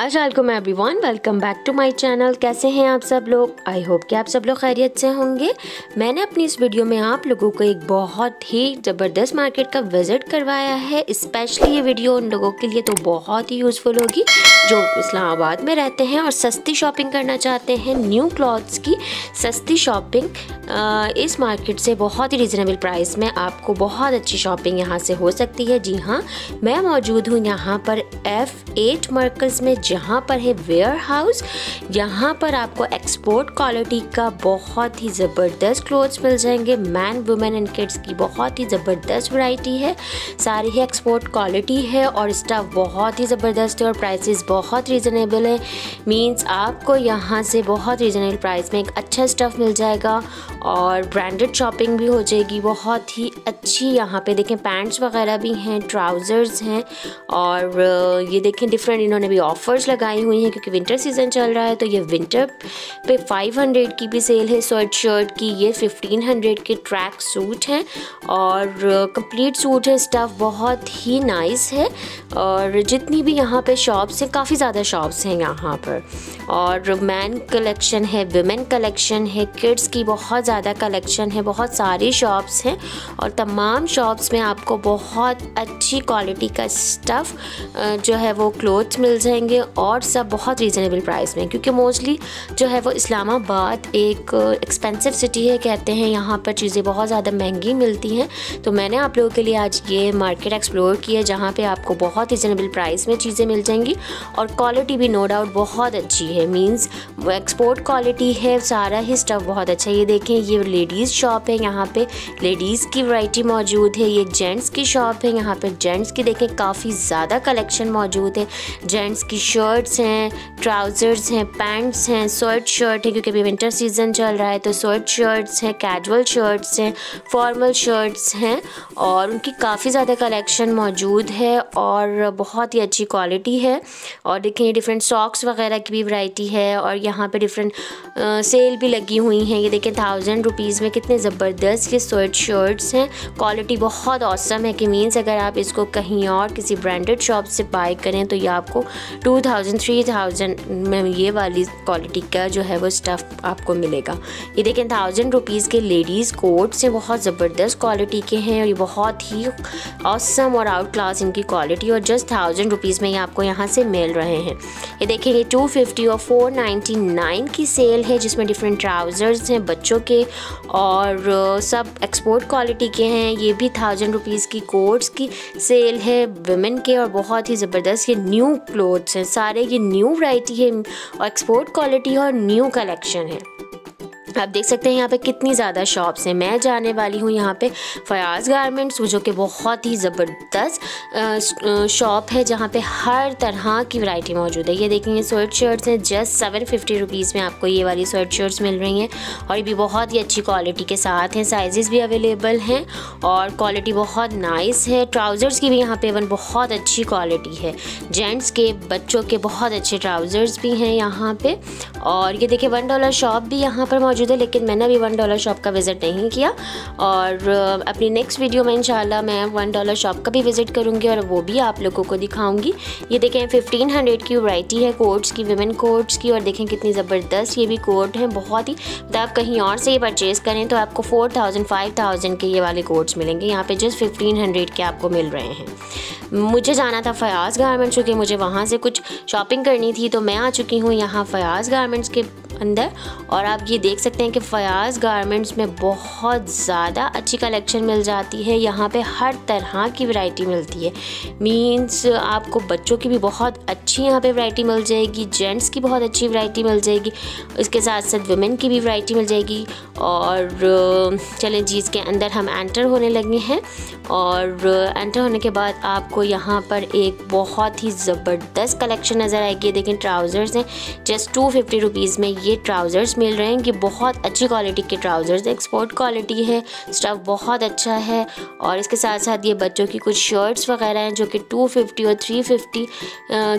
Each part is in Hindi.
अस्सलाम everyone, welcome back to my channel. कैसे हैं आप सब लोग? आई होप कि आप सब लोग खैरियत से होंगे। मैंने अपनी इस वीडियो में आप लोगों को एक बहुत ही ज़बरदस्त मार्केट का विज़िट करवाया है। स्पेशली ये वीडियो उन लोगों के लिए तो बहुत ही यूज़फुल होगी जो इस्लामाबाद में रहते हैं और सस्ती शॉपिंग करना चाहते हैं। न्यू क्लॉथ्स की सस्ती शॉपिंग इस मार्केट से बहुत ही रिजनेबल प्राइस में आपको बहुत अच्छी शॉपिंग यहाँ से हो सकती है। जी हाँ, मैं मौजूद हूँ यहाँ पर F-8 मरकज़ में, जहाँ पर है वेयर हाउस। यहाँ पर आपको एक्सपोर्ट क्वालिटी का बहुत ही ज़बरदस्त क्लोथ्स मिल जाएंगे। मैन, वुमेन एंड किड्स की बहुत ही ज़बरदस्त वैरायटी है, सारी ही एक्सपोर्ट क्वालिटी है और स्टफ बहुत ही ज़बरदस्त है और प्राइसेस बहुत रीज़नेबल है। मींस आपको यहाँ से बहुत रीज़नेबल प्राइस में एक अच्छा स्टफ़ मिल जाएगा और ब्रांडेड शॉपिंग भी हो जाएगी बहुत ही अच्छी। यहाँ पे देखें पैंट्स वगैरह भी हैं, ट्राउज़र्स हैं और ये देखें डिफरेंट इन्होंने भी ऑफ़र लगाई हुई है क्योंकि विंटर सीजन चल रहा है। तो ये विंटर पे 500 की भी सेल है स्वेट शर्ट की। ये 1500 के ट्रैक सूट हैं और कंप्लीट सूट है। स्टफ़ बहुत ही नाइस है और जितनी भी यहाँ पे शॉप्स हैं, काफ़ी ज़्यादा शॉप्स हैं यहाँ पर। और मैन कलेक्शन है, विमेन कलेक्शन है, किड्स की बहुत ज़्यादा कलेक्शन है, बहुत सारी शॉप्स हैं और तमाम शॉप्स में आपको बहुत अच्छी क्वालिटी का स्टफ़ जो है वो क्लोथ्स मिल जाएंगे और सब बहुत रीज़नेबल प्राइस में, क्योंकि मोस्टली जो है वो इस्लामाबाद एक एक्सपेंसिव सिटी है। कहते हैं यहाँ पर चीज़ें बहुत ज़्यादा महंगी मिलती हैं। तो मैंने आप लोगों के लिए आज ये मार्केट एक्सप्लोर किया है जहाँ पे आपको बहुत रीज़नेबल प्राइस में चीज़ें मिल जाएंगी और क्वालिटी भी नो डाउट बहुत अच्छी है। मीन्स एक्सपोर्ट क्वालिटी है, सारा ही स्टफ बहुत अच्छा है। ये देखें, ये लेडीज़ शॉप है, यहाँ पर लेडीज़ की वैरायटी मौजूद है। ये जेंट्स की शॉप है, यहाँ पर जेंट्स की देखें काफ़ी ज़्यादा कलेक्शन मौजूद है। जेंट्स की शर्ट्स हैं, ट्राउज़र्स हैं, पैंट्स हैं, स्वेट शर्ट है क्योंकि अभी विंटर सीज़न चल रहा है। तो स्वेट शर्ट्स हैं, कैजुअल शर्ट्स हैं, फॉर्मल शर्ट्स हैं और उनकी काफ़ी ज़्यादा कलेक्शन मौजूद है और बहुत ही अच्छी क्वालिटी है। और देखें डिफरेंट सॉक्स वगैरह की भी वैरायटी है और यहाँ पे डिफरेंट सेल भी लगी हुई हैं। ये देखें 1000 रुपीज़ में कितने ज़बरदस्त ये स्वेट शर्ट्स हैं। क्वालिटी बहुत औसम है कि मीन्स अगर आप इसको कहीं और किसी ब्रांडेड शॉप से बाय करें तो ये आपको 2000-3000 में ये वाली क्वालिटी का जो है वो स्टफ़ आपको मिलेगा। ये देखें 1000 रुपीज़ के लेडीज़ कोट से बहुत ज़बरदस्त क्वालिटी के हैं और ये बहुत ही ऑसम और आउट क्लास इनकी क्वालिटी और जस्ट 1000 रुपीज़ में ये आपको यहाँ से मिल रहे हैं। ये देखें ये 250 और 499 की सेल है जिसमें डिफरेंट ट्राउज़र्स हैं बच्चों के और सब एक्सपोर्ट क्वालिटी के हैं। ये भी 1000 रुपीज़ की कोट्स की सेल है विमेन के और बहुत ही ज़बरदस्त ये न्यू क्लोथ्स हैं, सारे ये न्यू वैरायटी है और एक्सपोर्ट क्वालिटी और न्यू कलेक्शन है। आप देख सकते हैं यहाँ पे कितनी ज़्यादा शॉप्स हैं। मैं जाने वाली हूँ यहाँ पे फयाज़ गारमेंट्स, जो कि बहुत ही ज़बरदस्त शॉप है जहाँ पे हर तरह की वैरायटी मौजूद है। ये देखेंगे स्वेट शर्ट्स हैं, जस्ट 750 रुपीज़ में आपको ये वाली स्वेट शर्ट्स मिल रही हैं और ये भी बहुत ही अच्छी क्वालिटी के साथ हैं। साइज़ भी अवेलेबल हैं और क्वालिटी बहुत नाइस है। ट्राउज़र्स की भी यहाँ पर एवन बहुत अच्छी क्वालिटी है। जेंट्स के, बच्चों के बहुत अच्छे ट्राउज़र्स भी हैं यहाँ पर। और ये देखिए $1 शॉप भी यहाँ पर मौजूद, लेकिन मैंने अभी $1 शॉप का विज़िट नहीं किया और अपनी नेक्स्ट वीडियो में इंशाल्लाह मैं $1 शॉप का भी विज़िट करूंगी और वो भी आप लोगों को दिखाऊंगी। ये देखें 1500 की वैरायटी है कोट्स की, विमेन कोट्स की और देखें कितनी ज़बरदस्त ये भी कोट हैं। बहुत ही आप कहीं और से ये परचेज़ करें तो आपको 4000-5000 के ये वाले कोट्स मिलेंगे, यहाँ पर जस्ट 1500 के आपको मिल रहे हैं। मुझे जाना था फयाज़ गारमेंट्स क्योंकि मुझे वहाँ से कुछ शॉपिंग करनी थी, तो मैं आ चुकी हूँ यहाँ फयाज़ गारमेंट्स के अंदर और आप ये देख सकते हैं कि फयाज़ गारमेंट्स में बहुत ज़्यादा अच्छी कलेक्शन मिल जाती है। यहाँ पे हर तरह की वैरायटी मिलती है। मींस आपको बच्चों की भी बहुत अच्छी यहाँ पे वैरायटी मिल जाएगी, जेंट्स की बहुत अच्छी वैरायटी मिल जाएगी, इसके साथ साथ वुमेन की भी वैरायटी मिल जाएगी। और चलें जी, इसके अंदर हम एंटर होने लगे हैं और एंटर होने के बाद आपको यहाँ पर एक बहुत ही ज़बरदस्त कलेक्शन नज़र आएगी। देखें ट्राउज़र्स हैं, जस्ट 250 रुपीज़ में ये ट्राउज़र्स मिल रहे हैं। ये बहुत अच्छी क्वालिटी के ट्राउज़र्स, एक्सपोर्ट क्वालिटी है, स्टफ़ बहुत अच्छा है। और इसके साथ साथ ये बच्चों की कुछ शर्ट्स वगैरह हैं जो कि 250 और 350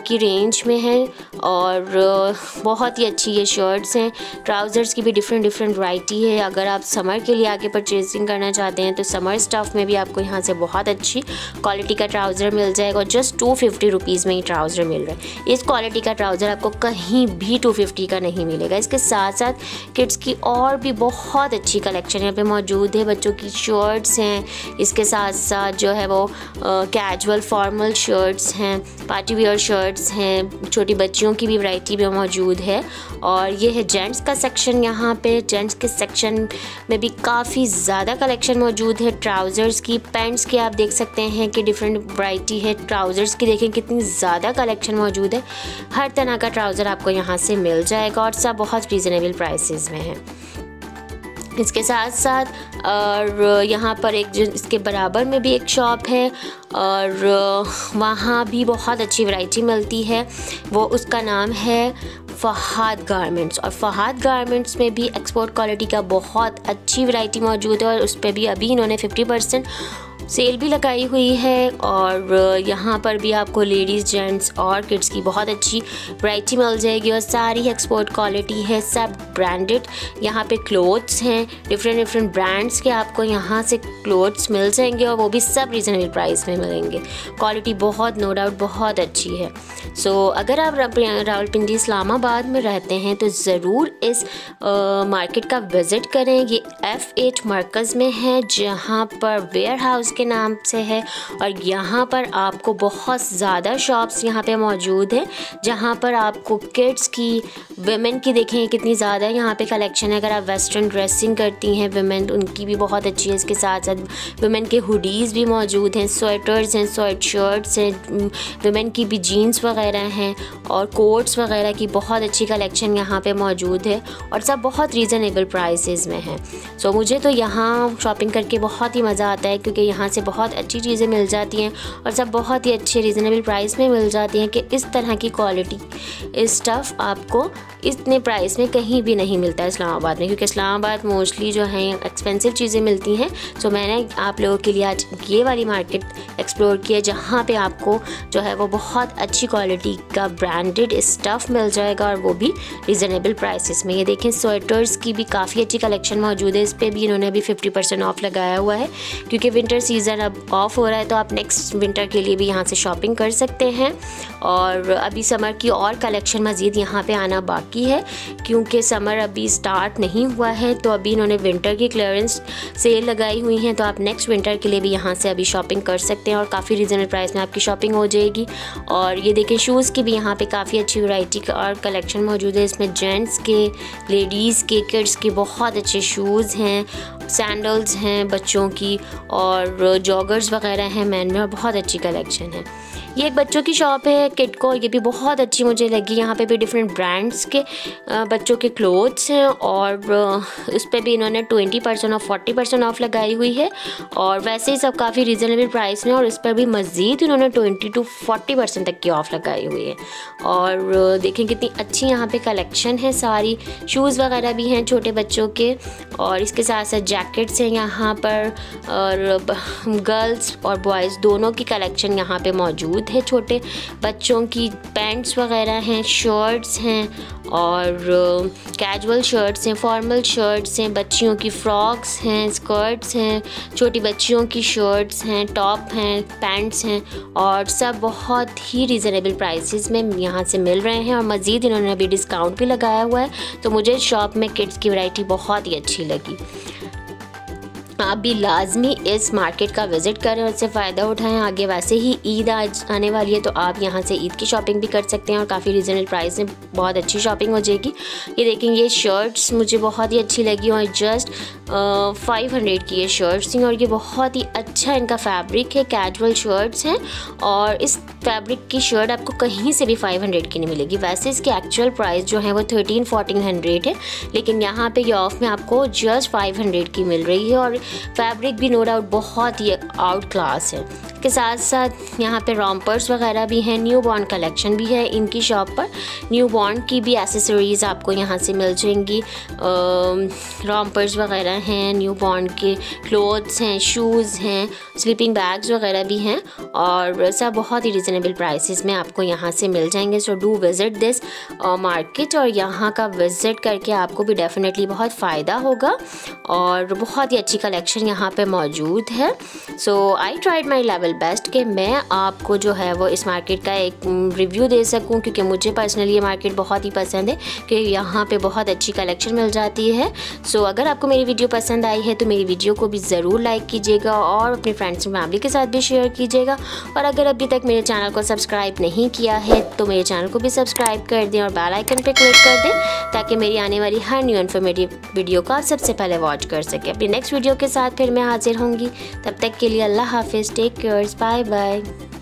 की रेंज में हैं, और बहुत ही अच्छी ये शर्ट्स हैं। ट्राउज़र्स की भी डिफरेंट डिफरेंट वैरायटी है। अगर आप समर के लिए आगे परचेजिंग करना चाहते हैं तो समर स्टफ़ में भी आपको यहाँ से बहुत अच्छी क्वालिटी का ट्राउज़र मिल जाएगा, और जस्ट 250 रुपीज़ में ही ट्राउज़र मिल रहा है। इस क्वालिटी का ट्राउज़र आपको कहीं भी 250 का नहीं मिलेगा। इसके साथ साथ किड्स की और भी बहुत अच्छी कलेक्शन यहाँ पे मौजूद है। बच्चों की शर्ट्स हैं, इसके साथ साथ जो है वो कैजुअल फॉर्मल शर्ट्स हैं, पार्टी वियर शर्ट्स हैं, छोटी बच्चियों की भी वैरायटी में मौजूद है। और ये है जेंट्स का सेक्शन। यहाँ पे जेंट्स के सेक्शन में भी काफ़ी ज़्यादा कलेक्शन मौजूद है ट्राउज़र्स की। पैंट्स के आप देख सकते हैं कि डिफरेंट वैरायटी है। ट्राउज़र्स की देखें कितनी ज़्यादा कलेक्शन मौजूद है। हर तरह का ट्राउज़र आपको यहाँ से मिल जाएगा, और सब बहुत रीज़नेबल प्राइसेस में है। इसके साथ साथ और यहाँ पर एक इसके बराबर में भी एक शॉप है, और वहाँ भी बहुत अच्छी वैरायटी मिलती है। वो उसका नाम है फहाद गारमेंट्स, और फहाद गारमेंट्स में भी एक्सपोर्ट क्वालिटी का बहुत अच्छी वैरायटी मौजूद है, और उस पर भी अभी इन्होंने 50% सेल भी लगाई हुई है। और यहाँ पर भी आपको लेडीज़, जेंट्स और किड्स की बहुत अच्छी वैरायटी मिल जाएगी, और सारी एक्सपोर्ट क्वालिटी है, सब ब्रांडेड। यहाँ पे क्लोथ्स हैं, डिफरेंट डिफरेंट ब्रांड्स के आपको यहाँ से क्लोथ्स मिल जाएंगे, और वो भी सब रीज़नेबल प्राइस में मिलेंगे। क्वालिटी बहुत, नो डाउट, बहुत अच्छी है। सो अगर आप रावलपिंडी इस्लामाबाद में रहते हैं तो ज़रूर इस मार्केट का विज़िट करें। ये F-8 मरकज़ में है, जहाँ पर वेयर हाउस के नाम से है, और यहाँ पर आपको बहुत ज़्यादा शॉप्स यहाँ पे मौजूद हैं, जहाँ पर आपको किड्स की, वेमेन की देखें कितनी ज़्यादा यहाँ पे कलेक्शन है। अगर आप वेस्टर्न ड्रेसिंग करती हैं वेमेन, उनकी भी बहुत अच्छी है। इसके साथ साथ वेमेन के हुडीज़ भी मौजूद हैं, स्वेटर्स हैं, स्वेट शर्ट्स हैं, वेमेन की भी जीन्स वगैरह हैं, और कोट्स वगैरह की बहुत अच्छी कलेक्शन यहाँ पर मौजूद है, और सब बहुत रीज़नेबल प्राइसेस में है। सो मुझे तो यहाँ शॉपिंग करके बहुत ही मज़ा आता है, क्योंकि यहाँ से बहुत अच्छी चीज़ें मिल जाती हैं, और सब बहुत ही अच्छे रीज़नेबल प्राइस में मिल जाती हैं। कि इस तरह की क्वालिटी स्टफ़ आपको इतने प्राइस में कहीं भी नहीं मिलता इस्लामाबाद में, क्योंकि इस्लामाबाद मोस्टली जो है एक्सपेंसिव चीज़ें मिलती हैं। सो मैंने आप लोगों के लिए आज ये वाली मार्केट एक्सप्लोर किया, जहाँ पे आपको जो है वो बहुत अच्छी क्वालिटी का ब्रांडेड स्टफ़ मिल जाएगा, और वो भी रीज़नेबल प्राइसेस में। ये देखें, स्वेटर्स की भी काफ़ी अच्छी कलेक्शन मौजूद है। इस पर भी इन्होंने अभी 50% ऑफ लगाया हुआ है, क्योंकि विंटर सीज़न अब ऑफ हो रहा है, तो आप नेक्स्ट विंटर के लिए भी यहाँ से शॉपिंग कर सकते हैं। और अभी समर की और कलेक्शन मज़ीद यहाँ पे आना बाकी है, क्योंकि समर अभी स्टार्ट नहीं हुआ है, तो अभी इन्होंने विंटर की क्लियरेंस सेल लगाई हुई हैं, तो आप नेक्स्ट विंटर के लिए भी यहाँ से अभी शॉपिंग कर सकते हैं, और काफ़ी रीज़नेबल प्राइस में आपकी शॉपिंग हो जाएगी। और ये देखें, शूज़ की भी यहाँ पर काफ़ी अच्छी वैरायटी और कलेक्शन मौजूद है। इसमें जेंट्स के, लेडीज़ के, किड्स के बहुत अच्छे शूज़ हैं, सैंडल्स हैं बच्चों की, और जॉगर्स वगैरह हैं मैन में, और बहुत अच्छी कलेक्शन है। ये एक बच्चों की शॉप है किडकोर, ये भी बहुत अच्छी मुझे लगी। यहाँ पे भी डिफरेंट ब्रांड्स के बच्चों के क्लोथ्स हैं, और उस पर भी इन्होंने 20% और 40% ऑफ लगाई हुई है, और वैसे ही सब काफ़ी रीज़नेबल प्राइस में, और इस पर भी मज़ीद इन्होंने 20 to 40% तक की ऑफ लगाई हुई है। और देखें कितनी अच्छी यहाँ पर कलेक्शन है, सारी शूज़ वगैरह भी हैं छोटे बच्चों के, और इसके साथ साथ जैकेट्स हैं यहाँ पर, और गर्ल्स और बॉयज़ दोनों की कलेक्शन यहाँ पे मौजूद है। छोटे बच्चों की पैंट्स वगैरह हैं, शर्ट्स हैं, और कैजुअल शर्ट्स हैं, फॉर्मल शर्ट्स हैं, बच्चियों की फ्रॉक्स हैं, स्कर्ट्स हैं, छोटी बच्चियों की शर्ट्स हैं, टॉप हैं, पैंट्स हैं, और सब बहुत ही रीज़नेबल प्राइसेस में यहाँ से मिल रहे हैं। और मज़ीद इन्होंने अभी डिस्काउंट भी लगाया हुआ है, तो मुझे शॉप में किड्स की वैरायटी बहुत ही अच्छी लगी। आप भी लाजमी इस मार्केट का विज़िट करें और इससे फ़ायदा उठाएं। आगे वैसे ही ईद आज आने वाली है, तो आप यहाँ से ईद की शॉपिंग भी कर सकते हैं, और काफ़ी रीज़नेबल प्राइस में बहुत अच्छी शॉपिंग हो जाएगी। ये देखें, ये शर्ट्स मुझे बहुत ही अच्छी लगी, और जस्ट 500 की ये शर्ट्स थी, और ये बहुत ही अच्छा इनका फैब्रिक है, कैजुअल शर्ट्स हैं, और इस फैब्रिक की शर्ट आपको कहीं से भी 500 की नहीं मिलेगी। वैसे इसकी एक्चुअल प्राइस जो है वो 1300-1400 है, लेकिन यहाँ पे ये ऑफ में आपको जस्ट 500 की मिल रही है, और फैब्रिक भी नो डाउट बहुत ही आउट क्लास है। इसके साथ साथ यहाँ पे रॉम्पर्स वगैरह भी हैं, न्यू बॉर्न कलेक्शन भी है इनकी शॉप पर। न्यू बॉर्न की भी एसेसरीज़ आपको यहाँ से मिल जाएंगी, रॉम्पर्स वगैरह हैं, न्यू बॉर्न के क्लोथ्स हैं, शूज़ हैं, स्लीपिंग बैग्स वगैरह भी हैं और सब बहुत ही रिजनेबल प्राइसेस में आपको यहाँ से मिल जाएंगे। So do visit this market और यहाँ का विज़िट करके आपको भी डेफिनेटली बहुत फ़ायदा होगा और बहुत ही अच्छी कलेक्शन यहाँ पे मौजूद है। So I tried my level best कि मैं आपको जो है वो इस मार्केट का एक रिव्यू दे सकूं, क्योंकि मुझे पर्सनली ये मार्केट बहुत ही पसंद है कि यहाँ पे बहुत अच्छी कलेक्शन मिल जाती है। सो अगर आपको मेरी वीडियो पसंद आई है तो मेरी वीडियो को भी ज़रूर लाइक कीजिएगा और अपने फ्रेंड्स एंड फैमिली के साथ भी शेयर कीजिएगा। और अगर अभी तक मेरे चैनल को सब्सक्राइब नहीं किया है तो मेरे चैनल को भी सब्सक्राइब कर दें और बेल आइकन पर क्लिक कर दें ताकि मेरी आने वाली हर न्यू इन्फॉर्मेटिव वीडियो को आप सबसे पहले वॉच कर सकें। अपनी नेक्स्ट वीडियो के साथ फिर मैं हाजिर होंगी, तब तक के लिए अल्लाह हाफिज़, टेक केयर्स, बाय बाय।